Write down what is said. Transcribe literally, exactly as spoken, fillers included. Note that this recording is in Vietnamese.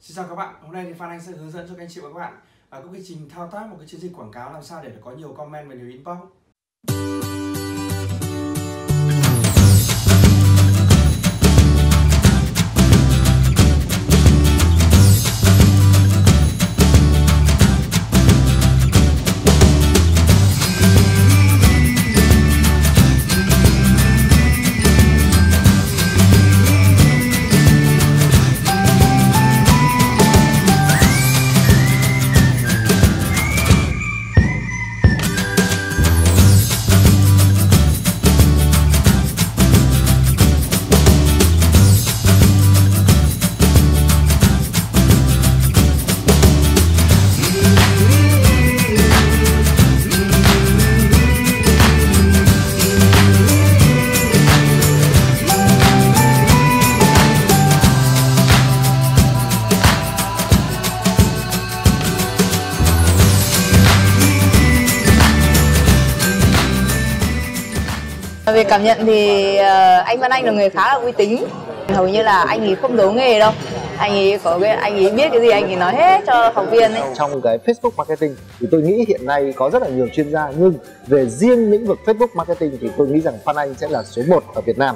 Xin chào các bạn, hôm nay thì Phan Anh sẽ hướng dẫn cho các anh chị và các bạn à, các quy trình thao tác một cái chiến dịch quảng cáo làm sao để có nhiều comment về nhiều inbox. Về cảm nhận thì anh Phan Anh là người khá là uy tín, hầu như là anh ấy không giấu nghề đâu, anh ấy có cái anh ấy biết cái gì anh ấy nói hết cho học viên ấy. Trong cái Facebook marketing thì tôi nghĩ hiện nay có rất là nhiều chuyên gia, nhưng về riêng lĩnh vực Facebook marketing thì tôi nghĩ rằng Phan Anh sẽ là số một ở Việt Nam.